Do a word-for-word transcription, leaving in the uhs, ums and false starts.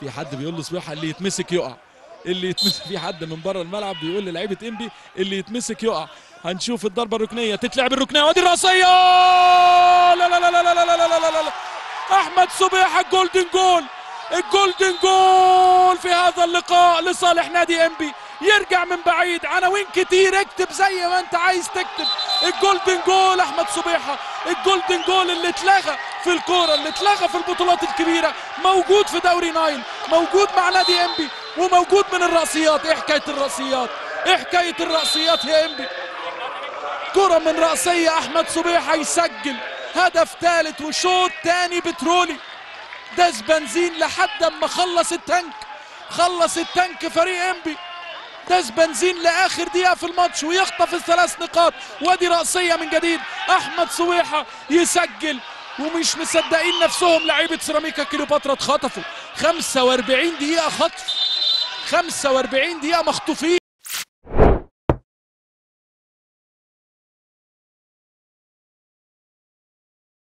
في حد بيقول له سبيحه اللي يتمسك يقع، اللي يتمسك، في حد من بره الملعب بيقول للاعيبه إنبي اللي يتمسك يقع. هنشوف الضربه الركنيه تتلعب، الركنيه وادي الراسيه، لا لا لا لا لا لا لا لا لا احمد صبيح الجولدن جول، الجولدن جول في هذا اللقاء لصالح نادي إنبي. يرجع من بعيد، عناوين كتير، اكتب زي ما انت عايز تكتب. الجولدن جول احمد صبيحه، الجولدن جول اللي اتلغى في الكوره، اللي اتلغى في البطولات الكبيره، موجود في دوري نايل، موجود مع نادي إنبي، وموجود من الرأسيات. ايه حكايه الرأسيات؟ ايه حكايه الرأسيات يا إنبي؟ كره من رأسيه احمد صبيحه يسجل هدف ثالث وشوط ثاني بترولي. داس بنزين لحد اما خلص التانك، خلص التانك فريق إنبي، داس بنزين لاخر دقيقه في الماتش ويخطف الثلاث نقاط. وادي رأسيه من جديد، احمد صبيحه يسجل، ومش مصدقين نفسهم لعيبه سيراميكا كليوباترا. اتخطفوا خمسة وأربعين دقيقه خطف، خمسة وأربعين دقيقه مخطوفين.